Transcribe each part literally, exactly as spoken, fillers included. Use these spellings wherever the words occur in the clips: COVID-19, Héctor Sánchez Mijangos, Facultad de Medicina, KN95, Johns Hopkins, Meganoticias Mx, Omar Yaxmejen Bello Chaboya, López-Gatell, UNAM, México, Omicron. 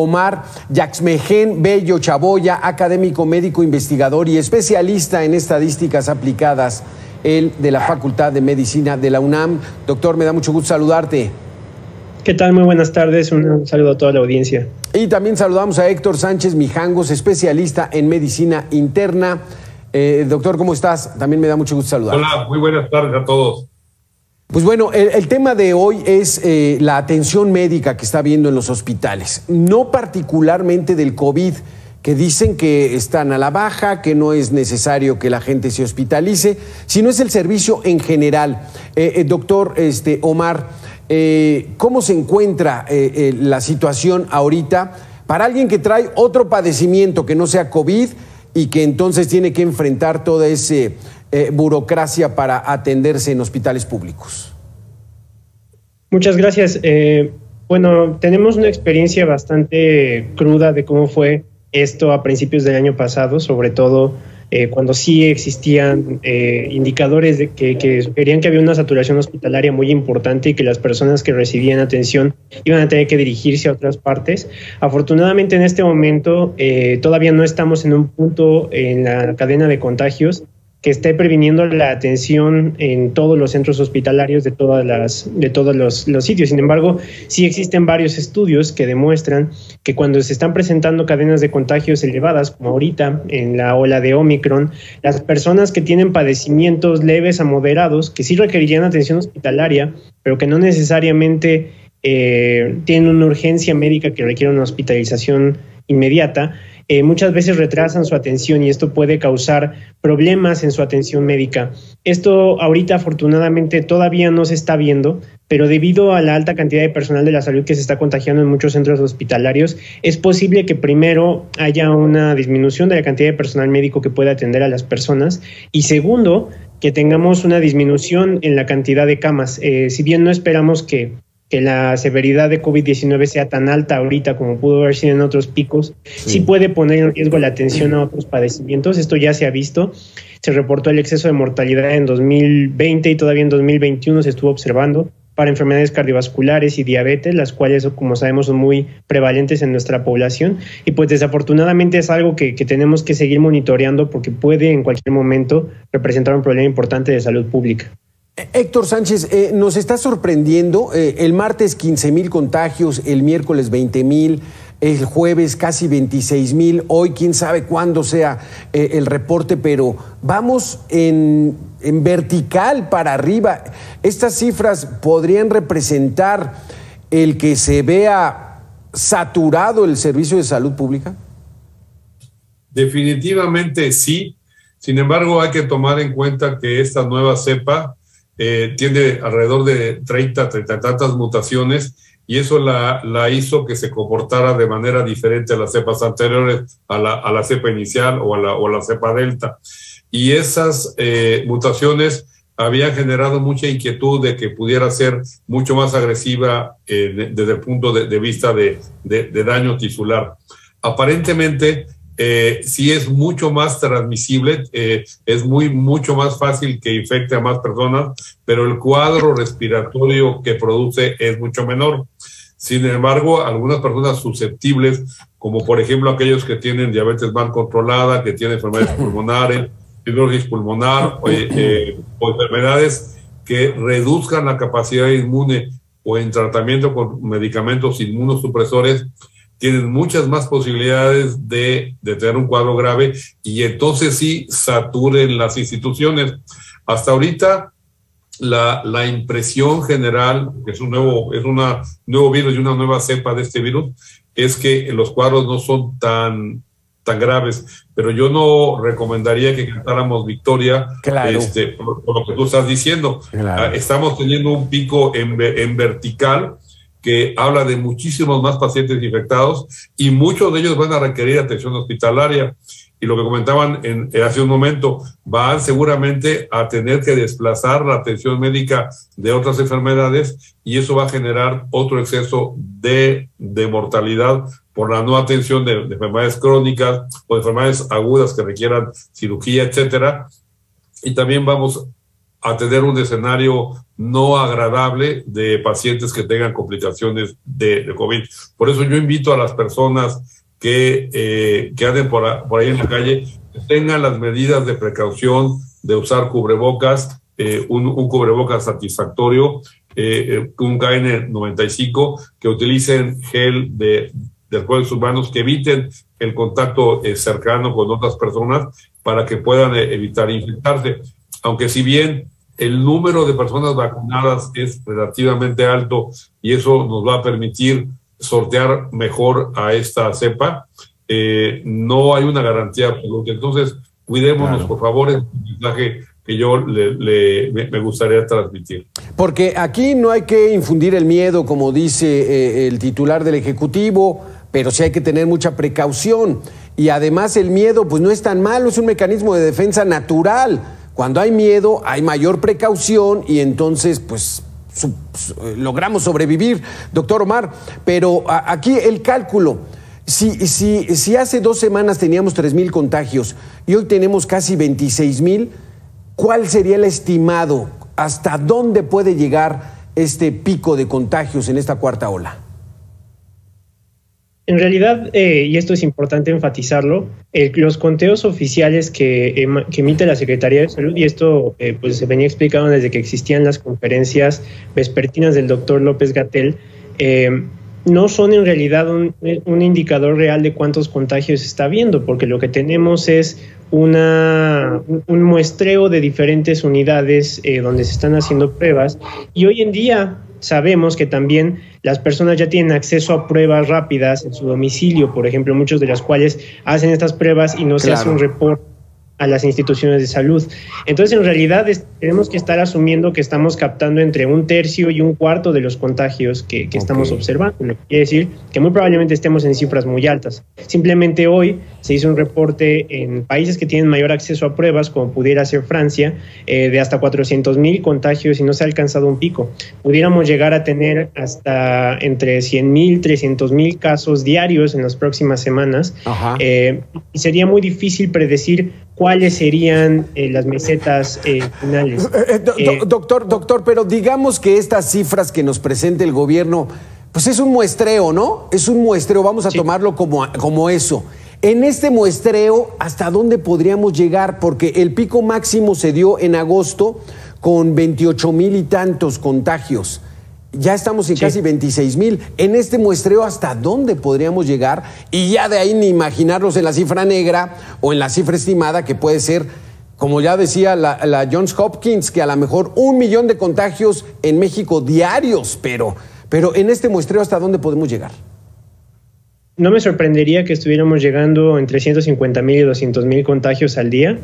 Omar Yaxmejen Bello Chaboya, académico, médico, investigador y especialista en estadísticas aplicadas, el de la Facultad de Medicina de la UNAM. Doctor, me da mucho gusto saludarte. ¿Qué tal? Muy buenas tardes. Un saludo a toda la audiencia. Y también saludamos a Héctor Sánchez Mijangos, especialista en medicina interna. Eh, doctor, ¿cómo estás? También me da mucho gusto saludarte. Hola, muy buenas tardes a todos. Pues bueno, el, el tema de hoy es eh, la atención médica que está habiendo en los hospitales, no particularmente del COVID, que dicen que están a la baja, que no es necesario que la gente se hospitalice, sino es el servicio en general. Eh, eh, doctor este, Omar, eh, ¿cómo se encuentra eh, eh, la situación ahorita para alguien que trae otro padecimiento que no sea COVID y que entonces tiene que enfrentar todo ese... Eh, burocracia para atenderse en hospitales públicos? Muchas gracias. Eh, bueno, tenemos una experiencia bastante cruda de cómo fue esto a principios del año pasado, sobre todo eh, cuando sí existían eh, indicadores de que, que sugerían que había una saturación hospitalaria muy importante y que las personas que recibían atención iban a tener que dirigirse a otras partes. Afortunadamente, en este momento eh, todavía no estamos en un punto en la cadena de contagios que esté previniendo la atención en todos los centros hospitalarios de, todas las, de todos los, los sitios. Sin embargo, sí existen varios estudios que demuestran que cuando se están presentando cadenas de contagios elevadas, como ahorita en la ola de Omicron, las personas que tienen padecimientos leves a moderados, que sí requerirían atención hospitalaria, pero que no necesariamente eh, tienen una urgencia médica que requiere una hospitalización inmediata, Eh, muchas veces retrasan su atención y esto puede causar problemas en su atención médica. Esto ahorita afortunadamente todavía no se está viendo, pero debido a la alta cantidad de personal de la salud que se está contagiando en muchos centros hospitalarios, es posible que primero haya una disminución de la cantidad de personal médico que pueda atender a las personas y segundo, que tengamos una disminución en la cantidad de camas. Eh, si bien no esperamos que que la severidad de COVID diecinueve sea tan alta ahorita como pudo haber sido en otros picos, sí. sí puede poner en riesgo la atención a otros padecimientos. Esto ya se ha visto. Se reportó el exceso de mortalidad en dos mil veinte y todavía en dos mil veintiuno se estuvo observando para enfermedades cardiovasculares y diabetes, las cuales, como sabemos, son muy prevalentes en nuestra población. Y pues desafortunadamente es algo que, que tenemos que seguir monitoreando porque puede en cualquier momento representar un problema importante de salud pública. Héctor Sánchez, eh, nos está sorprendiendo eh, el martes quince mil contagios, el miércoles veinte mil, el jueves casi veintiséis mil, hoy quién sabe cuándo sea eh, el reporte, pero vamos en, en vertical para arriba. ¿Estas cifras podrían representar el que se vea saturado el servicio de salud pública? Definitivamente sí. Sin embargo, hay que tomar en cuenta que esta nueva cepa Eh, tiene alrededor de treinta, treinta tantas mutaciones y eso la, la hizo que se comportara de manera diferente a las cepas anteriores, a la, a la cepa inicial o a la, o la cepa delta. Y esas eh, mutaciones habían generado mucha inquietud de que pudiera ser mucho más agresiva eh, de, desde el punto de, de vista de, de, de daño tisular. Aparentemente, Eh, sí es mucho más transmisible, eh, es muy, mucho más fácil que infecte a más personas, pero el cuadro respiratorio que produce es mucho menor. Sin embargo, algunas personas susceptibles, como por ejemplo aquellos que tienen diabetes mal controlada, que tienen enfermedades pulmonares, fibrosis pulmonar, eh, eh, o enfermedades que reduzcan la capacidad inmune o en tratamiento con medicamentos inmunosupresores, tienen muchas más posibilidades de, de tener un cuadro grave y entonces sí saturen las instituciones. Hasta ahorita la, la impresión general, que es un nuevo, es una, nuevo virus y una nueva cepa de este virus, es que los cuadros no son tan, tan graves. Pero yo no recomendaría que cantáramos victoria, claro, este, por, por lo que tú estás diciendo. Claro. Estamos teniendo un pico en, en vertical, que habla de muchísimos más pacientes infectados y muchos de ellos van a requerir atención hospitalaria. Y lo que comentaban en, en hace un momento, van seguramente a tener que desplazar la atención médica de otras enfermedades y eso va a generar otro exceso de, de mortalidad por la no atención de, de enfermedades crónicas o de enfermedades agudas que requieran cirugía, etcétera. Y también vamos a tener un escenario no agradable de pacientes que tengan complicaciones de, de COVID. Por eso yo invito a las personas que, eh, que anden por, a, por ahí en la calle, que tengan las medidas de precaución de usar cubrebocas, eh, un, un cubrebocas satisfactorio, eh, un K N noventa y cinco, que utilicen gel de, de descuidos humanos, que eviten el contacto eh, cercano con otras personas para que puedan eh, evitar infectarse. Aunque si bien el número de personas vacunadas es relativamente alto y eso nos va a permitir sortear mejor a esta cepa, eh, no hay una garantía absoluta. Entonces, cuidémonos, claro. Por favor, es un mensaje que yo le, le, me gustaría transmitir. Porque aquí no hay que infundir el miedo, como dice eh, el titular del Ejecutivo, pero sí hay que tener mucha precaución. Y además el miedo pues no es tan malo, es un mecanismo de defensa natural. Cuando hay miedo, hay mayor precaución y entonces, pues, sub, sub, logramos sobrevivir, doctor Omar. Pero a, aquí el cálculo, si, si, si hace dos semanas teníamos tres mil contagios y hoy tenemos casi veintiséis mil, ¿cuál sería el estimado? ¿Hasta dónde puede llegar este pico de contagios en esta cuarta ola? En realidad, eh, y esto es importante enfatizarlo, eh, los conteos oficiales que, eh, que emite la Secretaría de Salud, y esto eh, pues se venía explicado desde que existían las conferencias vespertinas del doctor López-Gatell, eh, no son en realidad un, un indicador real de cuántos contagios está habiendo, porque lo que tenemos es una, un muestreo de diferentes unidades eh, donde se están haciendo pruebas, y hoy en día sabemos que también las personas ya tienen acceso a pruebas rápidas en su domicilio, por ejemplo, muchas de las cuales hacen estas pruebas y no claro. se hace un reporte a las instituciones de salud. Entonces, en realidad, es, tenemos que estar asumiendo que estamos captando entre un tercio y un cuarto de los contagios que, que okay. estamos observando, lo que quiere decir que muy probablemente estemos en cifras muy altas. Simplemente hoy se hizo un reporte en países que tienen mayor acceso a pruebas, como pudiera ser Francia, eh, de hasta cuatrocientos mil contagios y no se ha alcanzado un pico. Pudiéramos llegar a tener hasta entre cien mil, trescientos mil casos diarios en las próximas semanas. Eh, y sería muy difícil predecir ¿cuáles serían eh, las mesetas eh, finales? Eh, do, eh, doctor, doctor, pero digamos que estas cifras que nos presenta el gobierno, pues es un muestreo, ¿no? Es un muestreo, vamos a sí. tomarlo como, como eso. En este muestreo, ¿hasta dónde podríamos llegar? Porque el pico máximo se dio en agosto con veintiocho mil y tantos contagios. Ya estamos en sí. casi veintiséis mil. En este muestreo, ¿hasta dónde podríamos llegar? Y ya de ahí ni imaginarnos en la cifra negra o en la cifra estimada, que puede ser, como ya decía la, la Johns Hopkins, que a lo mejor un millón de contagios en México diarios, pero, pero en este muestreo, ¿hasta dónde podemos llegar? No me sorprendería que estuviéramos llegando entre ciento cincuenta mil y doscientos mil contagios al día.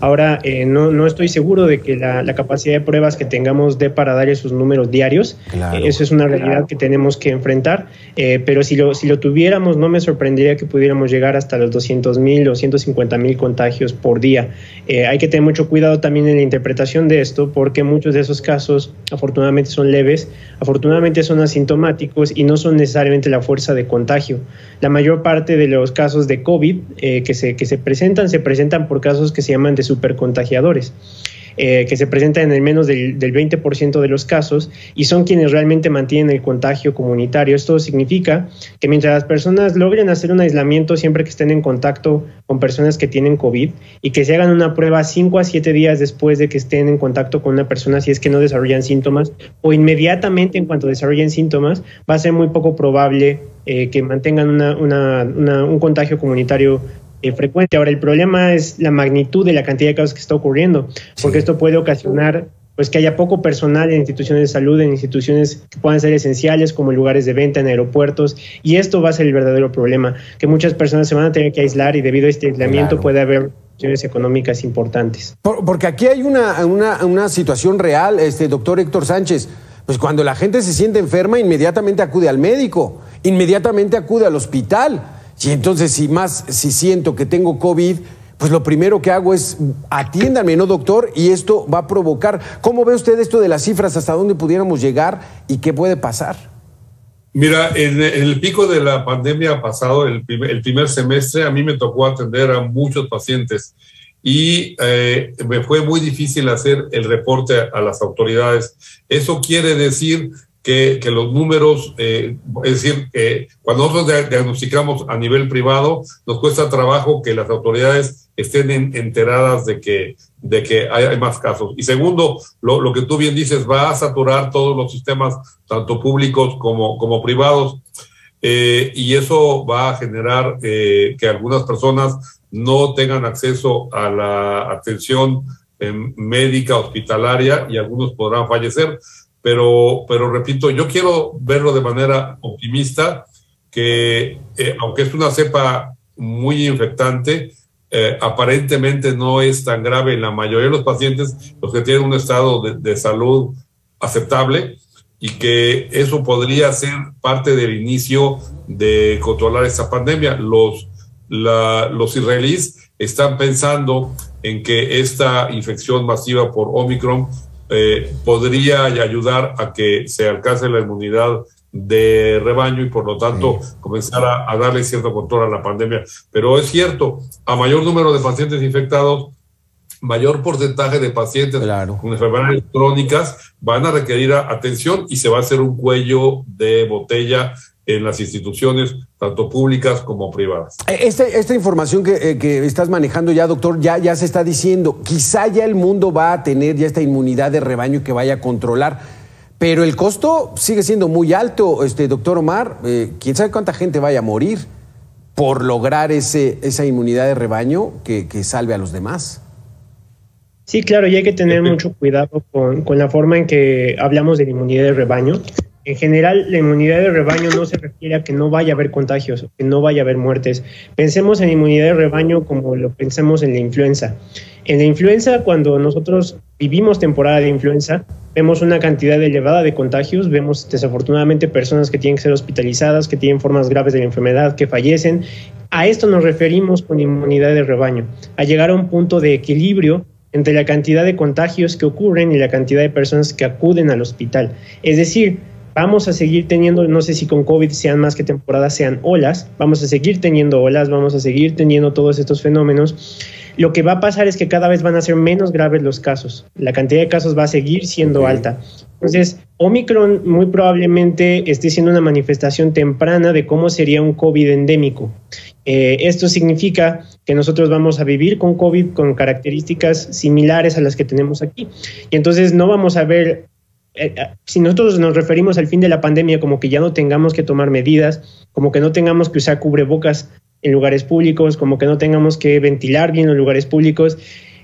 Ahora, eh, no, no estoy seguro de que la, la capacidad de pruebas que tengamos dé para dar esos números diarios. Claro, eh, eso es una realidad claro. que tenemos que enfrentar. Eh, pero si lo, si lo tuviéramos, no me sorprendería que pudiéramos llegar hasta los doscientos mil o ciento cincuenta mil contagios por día. Eh, hay que tener mucho cuidado también en la interpretación de esto, porque muchos de esos casos, afortunadamente, son leves, afortunadamente son asintomáticos y no son necesariamente la fuerza de contagio. La mayor parte de los casos de COVID eh, que, se, que se presentan, se presentan por casos que se llaman de supercontagiadores, eh, que se presentan en el menos del, del veinte por ciento de los casos y son quienes realmente mantienen el contagio comunitario. Esto significa que mientras las personas logren hacer un aislamiento siempre que estén en contacto con personas que tienen COVID y que se hagan una prueba cinco a siete días después de que estén en contacto con una persona, si es que no desarrollan síntomas, o inmediatamente en cuanto desarrollen síntomas, va a ser muy poco probable Eh, que mantengan una, una, una, un contagio comunitario eh, frecuente. Ahora, el problema es la magnitud de la cantidad de casos que está ocurriendo, porque sí. esto puede ocasionar pues, que haya poco personal en instituciones de salud, en instituciones que puedan ser esenciales, como lugares de venta, en aeropuertos, y esto va a ser el verdadero problema, que muchas personas se van a tener que aislar y debido a este aislamiento claro. puede haber económicas importantes. Por, porque aquí hay una, una, una situación real, este doctor Héctor Sánchez. Pues cuando la gente se siente enferma, inmediatamente acude al médico, inmediatamente acude al hospital. Y entonces, si más, si siento que tengo COVID, pues lo primero que hago es atiéndanme, ¿no, doctor? Y esto va a provocar. ¿Cómo ve usted esto de las cifras? ¿Hasta dónde pudiéramos llegar y qué puede pasar? Mira, en el pico de la pandemia pasado, el primer, el primer semestre, a mí me tocó atender a muchos pacientes. y eh, me fue muy difícil hacer el reporte a las autoridades. Eso quiere decir que, que los números, eh, es decir, que cuando nosotros diagnosticamos a nivel privado, nos cuesta trabajo que las autoridades estén en, enteradas de que, de que hay, hay más casos. Y segundo, lo, lo que tú bien dices, va a saturar todos los sistemas, tanto públicos como, como privados, eh, y eso va a generar eh, que algunas personas no tengan acceso a la atención eh, médica hospitalaria y algunos podrán fallecer, pero, pero repito, yo quiero verlo de manera optimista, que eh, aunque es una cepa muy infectante, eh, aparentemente no es tan grave en la mayoría de los pacientes, los que tienen un estado de, de salud aceptable, y que eso podría ser parte del inicio de controlar esta pandemia. Los La, los israelíes están pensando en que esta infección masiva por Omicron eh, podría ayudar a que se alcance la inmunidad de rebaño y por lo tanto sí. comenzar a, a darle cierto control a la pandemia. Pero es cierto, a mayor número de pacientes infectados, mayor porcentaje de pacientes claro. con enfermedades crónicas van a requerir atención y se va a hacer un cuello de botella en las instituciones, tanto públicas como privadas. Este, esta información que, eh, que estás manejando ya, doctor, ya, ya se está diciendo, quizá ya el mundo va a tener ya esta inmunidad de rebaño que vaya a controlar, pero el costo sigue siendo muy alto, este, doctor Omar, eh, quién sabe cuánta gente vaya a morir por lograr ese, esa inmunidad de rebaño que, que salve a los demás. Sí, claro, y hay que tener mucho cuidado con, con la forma en que hablamos de la inmunidad de rebaño. En general, la inmunidad de rebaño no se refiere a que no vaya a haber contagios, que no vaya a haber muertes. Pensemos en inmunidad de rebaño como lo pensamos en la influenza. En la influenza, cuando nosotros vivimos temporada de influenza, vemos una cantidad elevada de contagios, vemos desafortunadamente personas que tienen que ser hospitalizadas, que tienen formas graves de la enfermedad, que fallecen. A esto nos referimos con inmunidad de rebaño, a llegar a un punto de equilibrio entre la cantidad de contagios que ocurren y la cantidad de personas que acuden al hospital. Es decir, vamos a seguir teniendo, no sé si con COVID sean más que temporadas, sean olas, vamos a seguir teniendo olas, vamos a seguir teniendo todos estos fenómenos. Lo que va a pasar es que cada vez van a ser menos graves los casos, la cantidad de casos va a seguir siendo okay. alta. Entonces, Omicron muy probablemente esté siendo una manifestación temprana de cómo sería un COVID endémico. Eh, esto significa que nosotros vamos a vivir con COVID con características similares a las que tenemos aquí. Y entonces no vamos a ver... Si nosotros nos referimos al fin de la pandemia como que ya no tengamos que tomar medidas, como que no tengamos que usar cubrebocas en lugares públicos, como que no tengamos que ventilar bien los lugares públicos,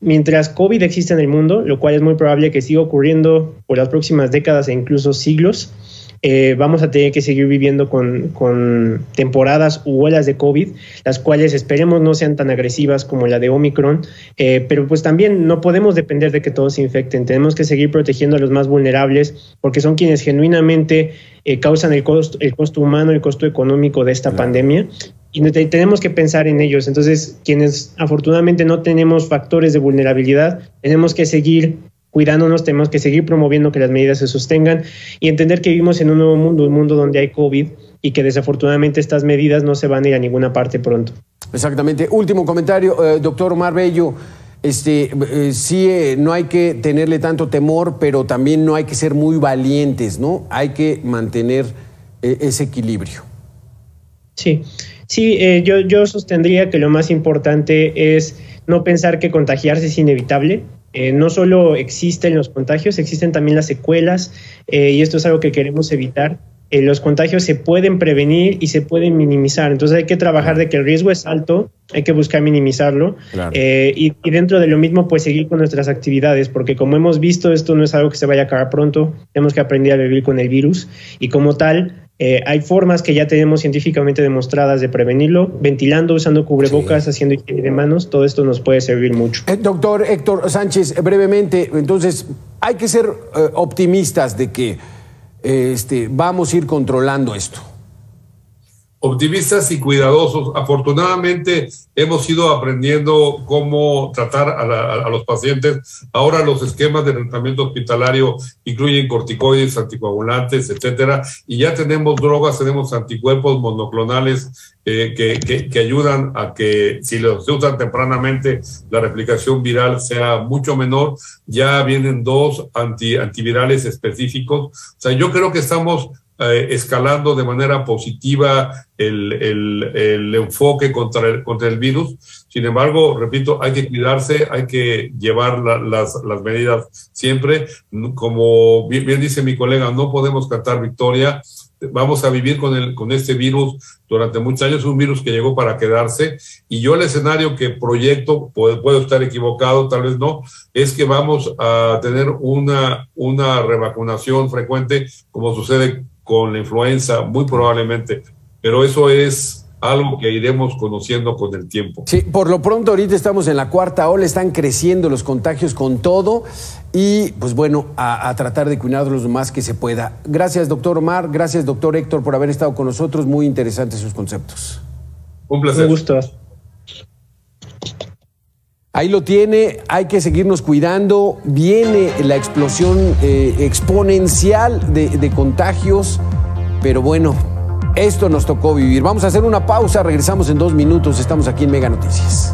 mientras COVID exista en el mundo, lo cual es muy probable que siga ocurriendo por las próximas décadas e incluso siglos, eh, vamos a tener que seguir viviendo con, con temporadas u olas de COVID, las cuales esperemos no sean tan agresivas como la de Omicron, eh, pero pues también no podemos depender de que todos se infecten, tenemos que seguir protegiendo a los más vulnerables porque son quienes genuinamente eh, causan el costo, el costo humano, el costo económico de esta pandemia. Y tenemos que pensar en ellos. Entonces, quienes afortunadamente no tenemos factores de vulnerabilidad, tenemos que seguir cuidándonos, tenemos que seguir promoviendo que las medidas se sostengan y entender que vivimos en un nuevo mundo, un mundo donde hay COVID y que desafortunadamente estas medidas no se van a ir a ninguna parte pronto. Exactamente. Último comentario, eh, doctor Omar Bello. Este, eh, sí, eh, no hay que tenerle tanto temor, pero también no hay que ser muy valientes, ¿no? Hay que mantener eh, ese equilibrio. Sí. Sí, eh, yo, yo sostendría que lo más importante es no pensar que contagiarse es inevitable. Eh, no solo existen los contagios, existen también las secuelas eh, y esto es algo que queremos evitar. Eh, los contagios se pueden prevenir y se pueden minimizar. Entonces hay que trabajar de que el riesgo es alto, hay que buscar minimizarlo. Claro. Eh, y, y dentro de lo mismo, pues seguir con nuestras actividades, porque como hemos visto, esto no es algo que se vaya a acabar pronto. Tenemos que aprender a vivir con el virus y como tal... Eh, hay formas que ya tenemos científicamente demostradas de prevenirlo, ventilando, usando cubrebocas, sí. haciendo higiene de manos, todo esto nos puede servir mucho. Eh, doctor Héctor Sánchez, brevemente, entonces hay que ser eh, optimistas de que eh, este, vamos a ir controlando esto. optimistas y cuidadosos. Afortunadamente hemos ido aprendiendo cómo tratar a, la, a los pacientes. Ahora los esquemas de tratamiento hospitalario incluyen corticoides, anticoagulantes, etcétera, y ya tenemos drogas, tenemos anticuerpos monoclonales eh, que, que, que ayudan a que, si los usan tempranamente, la replicación viral sea mucho menor. Ya vienen dos anti, antivirales específicos. O sea, yo creo que estamos Eh, escalando de manera positiva el, el, el enfoque contra el, contra el virus. Sin embargo, repito, hay que cuidarse, hay que llevar la, las, las medidas siempre. Como bien, bien dice mi colega, no podemos cantar victoria. Vamos a vivir con, el, con este virus durante muchos años, un virus que llegó para quedarse, y yo el escenario que proyecto, puedo, puedo estar equivocado, tal vez no, es que vamos a tener una, una revacunación frecuente, como sucede con la influenza, muy probablemente, pero eso es algo que iremos conociendo con el tiempo. Sí, por lo pronto ahorita estamos en la cuarta ola, están creciendo los contagios con todo, y pues bueno, a, a tratar de cuidarlos lo más que se pueda. Gracias, doctor Omar, gracias, doctor Héctor, por haber estado con nosotros, muy interesantes sus conceptos. Un placer. Un gusto. Ahí lo tiene, hay que seguirnos cuidando. Viene la explosión eh, exponencial de, de contagios, pero bueno, esto nos tocó vivir. Vamos a hacer una pausa, regresamos en dos minutos, estamos aquí en Mega Noticias.